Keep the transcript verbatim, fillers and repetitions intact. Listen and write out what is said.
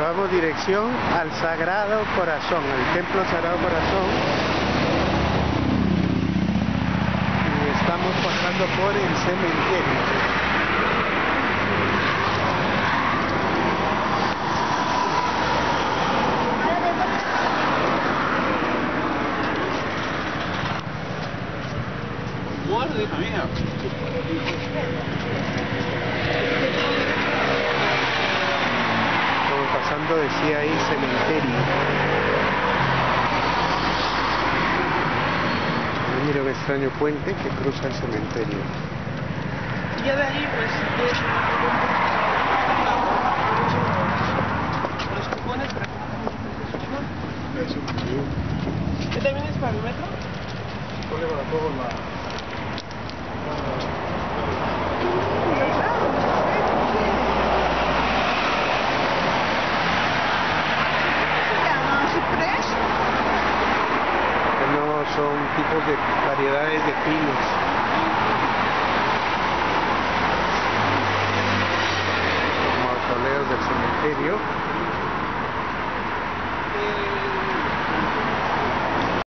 nos vamos dirección al Sagrado Corazón, al Templo Sagrado Corazón, y estamos pasando por el cementerio. Como pasando decía ahí cementerio. Mira un extraño puente que cruza el cementerio. Ya de ahí pues los cupones para que también es para el metro. Son tipos de variedades de pinos. Mausoleos del cementerio.